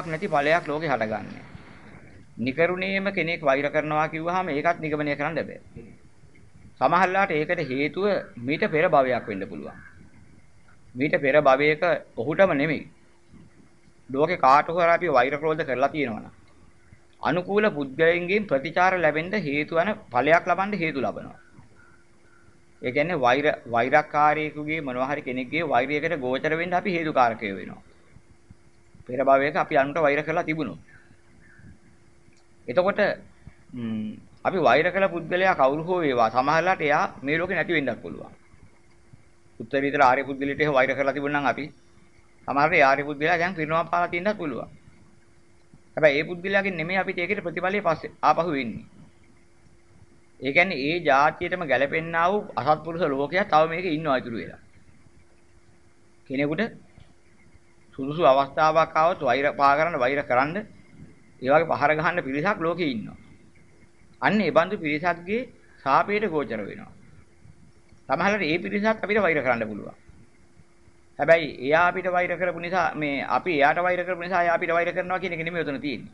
නැති ඵලයක් ලෝකේ හටගන්නේ. නිකරුණේම කෙනෙක් වෛර කරනවා කිව්වහම ඒකත් නිගමනය කරන්න බෑ. සමහරලාට ඒකට හේතුව මීට පෙර භවයක් වෙන්න පුළුවන්. මීට පෙර භවයක ඔහුටම නෙමෙයි. ලෝකේ කාට හරි අපි වෛර ක්‍රෝධ කරලා තියෙනවනම් අනුකූල පුද්ගලයන්ගෙන් ප්‍රතිචාර ලැබෙන්න හේතු වෙන ඵලයක් ලබන්න හේතු ලබනවා. ඒ කියන්නේ වෛරකාරයෙකුගේ මොනවා හරි කෙනෙක්ගේ වෛරයකට ගෝචර වෙන්න අපි හේතුකාරකයෝ වෙනවා. පෙර භවයක අපි අනුන්ට වෛර කරලා තිබුණා. එතකොට අපි වෛර කළ පුද්ගලයා කවුරු හෝ වේවා සමහරලාට එයා මේ ලෝකේ නැති වෙන්නත් පුළුවන්. උත්තරීතර ආර්ය පුද්ගලයට එහෙ වෛර කරලා තිබුණා නම් අපි සමහරට ඒ ආර්ය පුද්ගලයා දැන් පිරිනමන පාලා තියෙන්නත් පුළුවන්. හැබැයි ඒ පුද්ගලයාගෙන් නෙමෙයි අපි ඒකේ ප්‍රතිඵලයේ පස්සේ ආපහු වෙන්නේ. ඒ කියන්නේ ඒ જાතියටම ගැලපෙන්නා වූ අසත්පුරුෂ ලෝකයක් තව මේකේ ඉන්නවා ඉතුරු වෙලා. කෙනෙකුට සුදුසු අවස්ථාවක් આવොත් වෛර කරන්න ඒ වගේ පහර ගහන්න පිරිසක් ලෝකේ ඉන්නවා. අන්න ඒ බඳු පිරිසක්ගේ ශාපයට ගෝචර වෙනවා. සමහරවිට ඒ පිරිසක් අපිට වෛර කරන්න පුළුවන්. හැබැයි එයා අපිට වෛර කරපු නිසා මේ අපි එයාට වෛර කරපු නිසා එයා අපිට වෛර කරනවා කියන එක නෙමෙයි උතන තියෙන්නේ.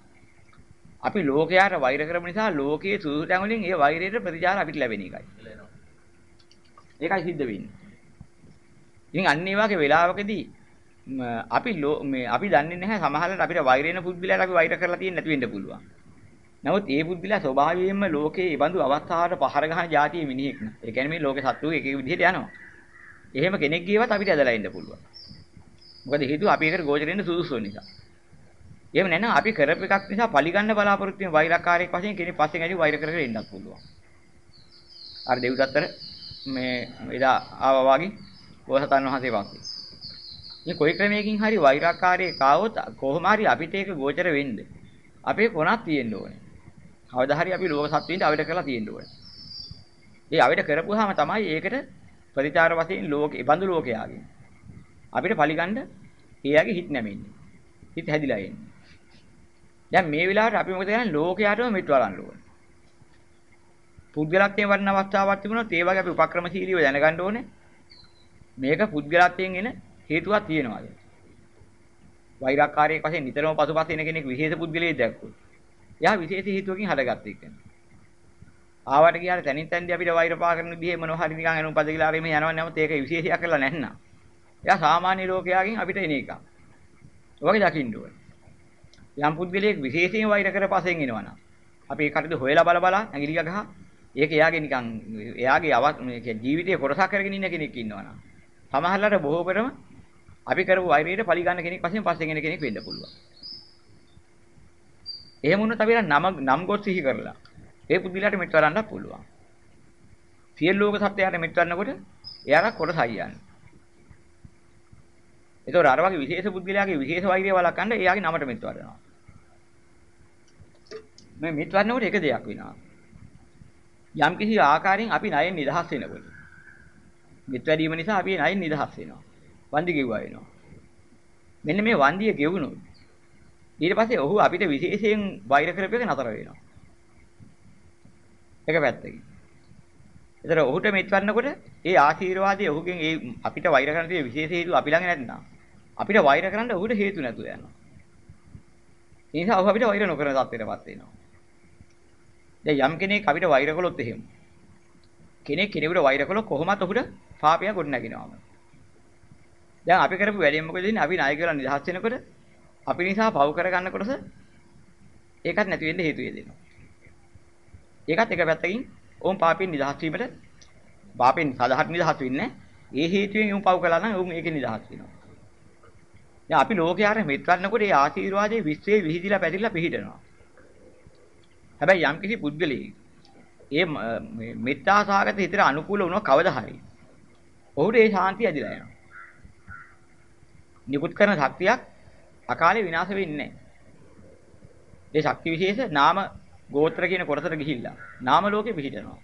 අපි ලෝකයට වෛර කරපු නිසා ලෝකයේ සුදුසු තැන් වලින් ඒ වෛරයට ප්‍රතිචාර අපිට ලැබෙන එකයි. ඒකයි සිද්ධ වෙන්නේ. ඉතින් අන්න ඒ වගේ වෙලාවකදී අපි දන්නේ නැහැ සමහරවිට අපිට වෛර වෙන පුද්ගලයාට අපි වෛර කරලා තියෙන්නේ නැති වෙන්න පුළුවන්. නමුත් ඒ පුද්ගලයා ස්වභාවයෙන්ම ලෝකයේ ඉබඳු අවස්ථාවට පහර ගහන જાතිය මිනිහෙක් න ะ. ඒ කියන්නේ මේ ලෝකේ සත්තු එක එක විදිහට යනවා. එහෙම කෙනෙක් ගියවත් අපිට ඇදලා ඉන්න පුළුවන්. මොකද හේතුව අපි ඒකට ගෝචර වෙන්න සුදුසු වෙන නිසා. එහෙම නැත්නම් අපි කරපු එකක් නිසා පරිගන්න බලාපොරොත්තු වෙන වෛරකාරයෙක් වශයෙන් කෙනෙක් පස්සේ ගිහින් වෛර කරගෙන ඉන්නත් පුළුවන්. අර දෙවිදත්තර මේ එදා ආවා වගේ බෝසතාණන් වහන්සේ වාසේ මේ කොයි ක්‍රමයකින් හරි වෛරකාරයේ කාවොත් කොහොම හරි අපිට ඒක ගෝචර වෙන්න අපේ කොනක් තියෙන්න ඕනේ. කවදා හරි අපි ලෝක සත්ත්වින්ට අවඩ කරලා තියෙන්න ඕනේ. ඒ අවඩ කරපුවාම තමයි ඒකට ප්‍රතිචාර වශයෙන් ලෝකේ බඳු ලෝකයාගේ අපිට පරිගන්න එයාගේ හිත නැමෙන්නේ. හිත හැදිලා එන්නේ. දැන් මේ වෙලාවට අපි මොකද කරන්නේ ලෝකයාටම මෙත් වරන්න ඕනේ. පුද්ගලත්වයෙන් වර්ණ අවස්ථාවක් තිබුණොත් ඒ වගේ අපි උපක්‍රමශීලීව දැනගන්න ඕනේ. මේක පුද්ගලත්වයෙන් එන හේතුවක් තියෙනවාද? වෛරකාරයෙක් වශයෙන් නිතරම පසුපස එන කෙනෙක් විශේෂ පුද්ගලයෙක් දැක්කොත් එයා විශේෂ හේතුවකින් හදගත්ත එකක්. ආවට ගියාට තනින් තනින් අපිට වෛර පා කරන විදිහේ මොනවා හරි නිකන් එනු පද කියලා රෙමේ යනවා නම් ඒක විශේෂයක් කරලා නැන්නා. එයා සාමාන්‍ය ලෝකයාගෙන් අපිට එන එකක්. ඔයගෙ දකින්න ඕනේ. යම් පුද්ගලයෙක් විශේෂයෙන් වෛර කරපසෙන් එනවා නම් අපි ඒ කටද හොයලා බල ඇඟිලි ගහ ඒක එයාගේ නිකන් එයාගේ ජීවිතේ කොටසක් කරගෙන ඉන්න කෙනෙක් ඉන්නවා නම් සමහරවිට බොහෝ පෙරම අපි කරපු වෛරයට පරිගන්න කෙනෙක් වශයෙන් පස්සේ ගෙන කෙනෙක් වෙන්න පුළුවන්. එහෙම වුණොත් අපි නම් ගොස් සිහි කරලා ඒ පුදුලියට මෙත් වරන්නත් පුළුවන්. සියලු ලෝක සත්‍යයට මෙත් වරනකොට එයාලා කොටසයි යන්නේ. ඒතකොට අර වගේ විශේෂ පුදුලියාගේ විශේෂ වෛරය වළක්වන්න එයාගේ නමට මෙත් වරනවා. මේ මෙත් වරනකොට එක දෙයක් වෙනවා. යම් කිසි ආකාරයෙන් අපි ණයෙන් නිදහස් වෙනකොට මෙත් වැඩිම නිසා අපි ණයෙන් නිදහස් වෙනවා. වන්දි ගෙවුවා වෙනවා. මෙන්න මේ වන්දිය ගෙවුණොත් ඊට පස්සේ ඔහු අපිට විශේෂයෙන් වෛර කරපේක නතර වෙනවා. ඒක පැත්තකින්. ඒතර ඔහුට මෙත් වන්නකොට ඒ ආශිර්වාදයේ ඔහුගෙන් ඒ අපිට වෛර කරන තේ විශේෂ හේතු අපි ළඟ නැත්නම් අපිට වෛර කරන්න ඔහුට හේතු නැතුව යනවා. ඒ නිසා ඔහු අපිට වෛර නොකරන තත්ත්වයටපත් වෙනවා. දැන් යම් කෙනෙක් අපිට වෛර කළොත් එහෙම කෙනෙකුට වෛර කළොත් කොහොමවත් ඔහුට පාපයක් ගොඩ නැගිනවම දැන් අපි කරපු වැඩේ මොකද වෙන්නේ අපි ණය කියලා නිදහස් වෙනකොට අපි නිසා පව කරගන්න කොටස ඒකත් නැති වෙන්න හේතු වෙනවා. ඒකත් එක පැත්තකින් ඕම් පාපයෙන් නිදහස් වීමට පාපෙන් සාධාරණ නිදහස් වෙන්නේ ඒ හේතුවෙන් උන් පව කළා නම් උන් ඒකේ නිදහස් වෙනවා. දැන් අපි ලෝකයාට මෙත් වන්නකොට ඒ ආශිර්වාදයේ විශ්වයේ විහිදිලා පැතිරලා පිහිටනවා. හැබැයි යම්කිසි පුද්ගලයෙක් මේ මෙත්තා සාගත හිතට අනුකූල වුණා කවදා හරි ඔහුට ඒ ශාන්තිය ඇදිලා යනවා. නිකුත් කරන ශක්තියක් අකාලේ විනාශ වෙන්නේ නැහැ. ඒ ශක්ති විශේෂ නාම ගෝත්‍ර කියන කොටසට ගිහිල්ලා නාම ලෝකෙ පිහිටනවා.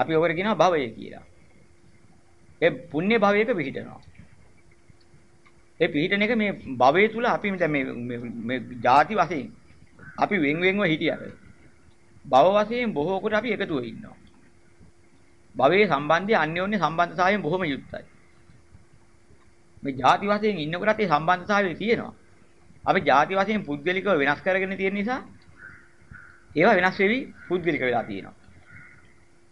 අපි ඔකට කියනවා භවය කියලා. ඒ පුණ්‍ය භවයක පිහිටනවා. ඒ පිහිටන එක මේ භවය තුල අපි දැන් මේ ಜಾති වශයෙන් අපි වෙන්ව හිටියට භව වශයෙන් බොහෝ කොට අපි එකතු වෙ ඉන්නවා. භවයේ සම්බන්ධය අන්‍යෝන්‍ය සම්බන්ධතාවයෙන් බොහොම යුක්තයි. මේ ಜಾති වශයෙන් ඉන්නකොටත් ඒ සම්බන්ධතාවය තියෙනවා. අපි ಜಾති වශයෙන් පුද්ගලිකව වෙනස් කරගෙන තියෙන නිසා ඒවා වෙනස් වෙවි පුද්ගලික වෙලා තියෙනවා.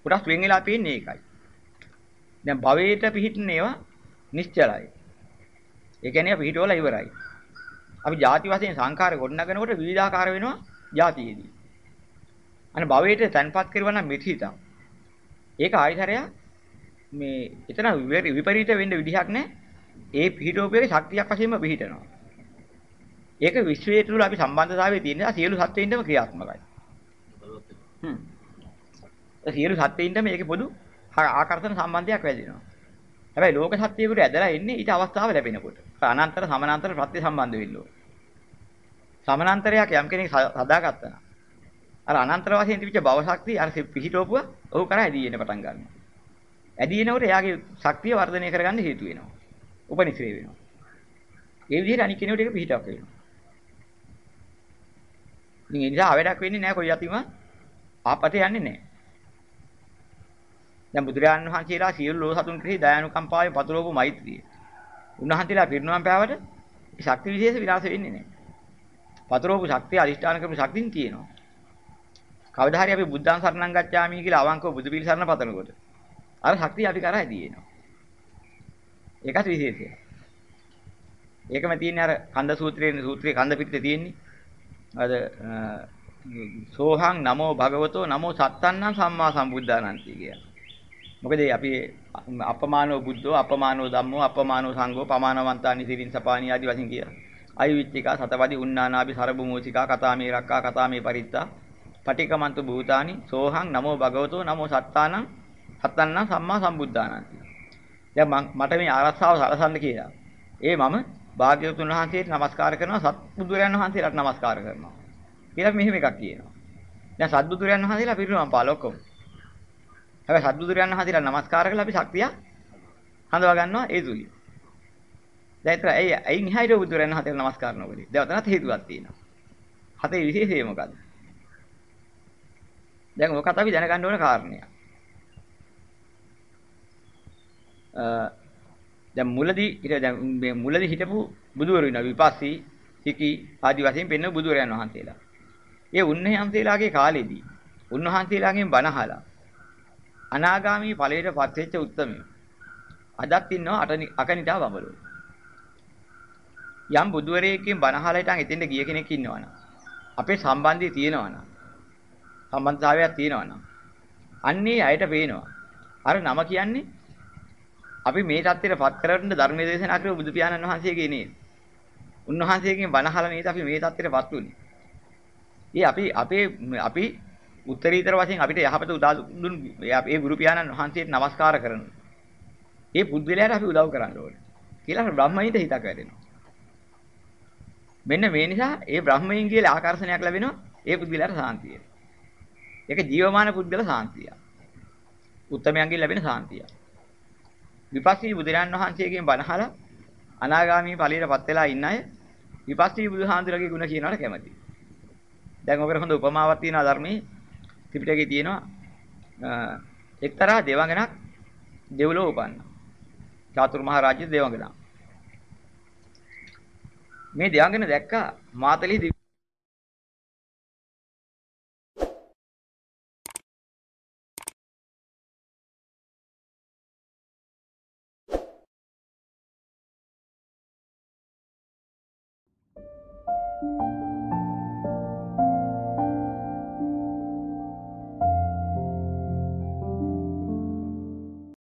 කොටස් වෙන් වෙලා තියෙන්නේ ඒකයි. දැන් භවයට පිහිටන ඒවා නිශ්චලයි. ඒ කියන්නේ පිහිටවල ඉවරයි. අපි ಜಾති වශයෙන් සංඛාර ගොඩනගනකොට විවිධාකාර වෙනවා ಜಾතියේදී. අනේ භවයට තන්පත් කරවන මිත්‍හිතා. ඒක ආයිතරය මේ එතන විපරීත වෙන්න විදිහක් නැහැ. ඒ පිහිටෝපයේ ශක්තියක් වශයෙන්ම පිහිටනවා. ඒක විශ්වය තුළ අපි සම්බන්ධතාවයේ තියෙන නිසා සියලු සත්ත්වයින්ටම ක්‍රියාත්මකයි. සියලු සත්ත්වයින්ටම මේකේ පොදු ආකර්ෂණ සම්බන්ධයක් වැඩිනවා. හැබැයි ලෝක සත්ත්වයකට ඇදලා ඉන්නේ ඊට අවස්ථාව ලැබෙනකොට. අනන්තර සමානතර ප්‍රත්‍ය සම්බන්ධ වෙන්න ඕනේ. සමානතරයක් යම් කෙනෙක් හදාගත්තා නම් අර අනන්තර වශයෙන් තිබිච්ච භව ශක්තිය අර පිහිටෝපුව ඔහු කරා ඇදී එන පටන් ගන්නවා. ඇදී එනකොට එයාගේ ශක්තිය වර්ධනය කරගන්න හේතු වෙනවා. උපනිශ්‍රේ වෙනවා. ඒ විදිහට අනික් කෙනෙකුට ඒක පිහිටක් වෙනවා. ඉතින් ඒ නිසා අවඩක් වෙන්නේ නැහැ කොයි යතිම ආපතේ යන්නේ නැහැ. දැන් බුදුරජාණන් වහන්සේලා සියලු ලෝක සතුන් කෙරෙහි දයානුකම්පාවෙන් පතුරවපු මෛත්‍රිය. උන්වහන්සේලා පිරිනුවම් පෑවට ඒ ශක්ති විශේෂ විනාශ වෙන්නේ නැහැ. පතුරවපු ශක්තිය අදිෂ්ඨාන කරපු ශක්තියින් තියෙනවා. කවදා හරි අපි බුද්ධං සරණං ගච්ඡාමි කියලා අවංකව බුදු පිළිසරණ පතනකොට අර ශක්තිය අපි කරා ඇදී එනවා. ඒකත් විශේෂයි. ඒකම තියෙන්නේ අර කන්ද සූත්‍රයේ කන්ද පිටේ තියෙන්නේ. අද සෝහං නමෝ භගවතෝ නමෝ සත්තන්නං සම්මා සම්බුද්ධානන්ති කියන. මොකද අපි අපමානෝ බුද්ධෝ අපමානෝ ධම්මෝ අපමානෝ සංඝෝ පමානවන්තානි සීලින් සපානි ආදී වශයෙන් කියන. අයවිච්චිකා සතවදී උන්නානාභි සරබුමෝචිකා කතාමේ රක්කා කතාමේ පරිත්තා පටිකමන්තු භූතානි සෝහං නමෝ භගවතෝ නමෝ සත්තන්නං සම්මා සම්බුද්ධානන්ති. දැන් මට මේ ආරස්සාව සලසන්න කියලා. ඒ මම භාග්‍යවතුන් වහන්සේට නමස්කාර කරනවා සත්බුදුරයන් වහන්සේලාට නමස්කාර කරනවා කියලා මෙහෙම එකක් කියනවා. දැන් සත්බුදුරයන් වහන්සේලා පිරිනමන පාල ඔක්කොම. හැබැයි සත්බුදුරයන් වහන්සේලා නමස්කාර කළා අපි ශක්තිය හඳවා ගන්නවා ඒ තුලින්. දැන් ඒතර අයින් හයිර බුදුරයන් වහන්සේලා නමස්කාර කරනකොට දෙවතනත් හේතුවක් තියෙනවා. හතේ විශේෂය මොකද්ද? දැන් ඔකත් අපි දැනගන්න ඕන කාරණයක්. දැන් මුලදී හිටපු බුදුවරු වෙන විපස්සී හිකි ආදි වශයෙන් පෙන්වන බුදුරයන් වහන්සේලා. ඒ උන්වහන්සේලාගේ කාලෙදී උන්වහන්සේලාගෙන් බණ අහලා අනාගාමී ඵලයට පත් වෙච්ච උත්තමයෝ අදත් ඉන්නවා අකනිටා බඹලෝ. යම් බුදුවරයෙක්ගෙන් බණ අහලා ඉතින් එතෙන්ට ගිය කෙනෙක් ඉන්නවනම් අපේ සම්බන්ධය තියෙනවනම් සම්බන්ධතාවයක් තියෙනවනම් අන්නේ අයට පේනවා. අර නම කියන්නේ අපි මේ தත්ත්වයට පත් කරගන්න ධර්මයේ දේශනා කරපු බුදු පියාණන් වහන්සේගේ නේද? උන්වහන්සේගෙන් බණ අහලා නේද අපි මේ தත්ත්වයට පත් වුනේ? අපි උත්තරීතර වශයෙන් අපිට යහපත උදා දුන් ඒ ගුරු පියාණන් වහන්සේට නමස්කාර කරනවා. ඒ පුද්ගලයාට අපි උදව් කරන්න ඕනේ කියලා බ්‍රහ්මයින්ට හිතක් වැඩෙනවා. මෙන්න මේ නිසා ඒ බ්‍රහ්මයින් කියලා ආකර්ෂණයක් ලැබෙනවා ඒ පුද්ගලයාට සාන්තිය. ඒක ජීවමාන පුද්ගල සාන්තිය. උත්තමයන්ගෙන් ලැබෙන සාන්තිය. විපස්සී බුදුරන් වහන්සේගෙන් බණ අහලා අනාගාමී ඵලයටපත් වෙලා ඉන්න අය විපස්සී බුදුහාඳුරගේ ගුණ කියනවට කැමති. දැන් ඔකට හොඳ උපමාවක් තියෙනවා ධර්මයේ ත්‍රිපිටකයේ තියෙනවා එක්තරා දෙවඟනක් දෙව්ලොව උපන්නා. චාතුරු මහ රාජ්‍ය දෙවඟනක්. මේ දෙවඟන දැක්කා මාතලේ දිව්‍ය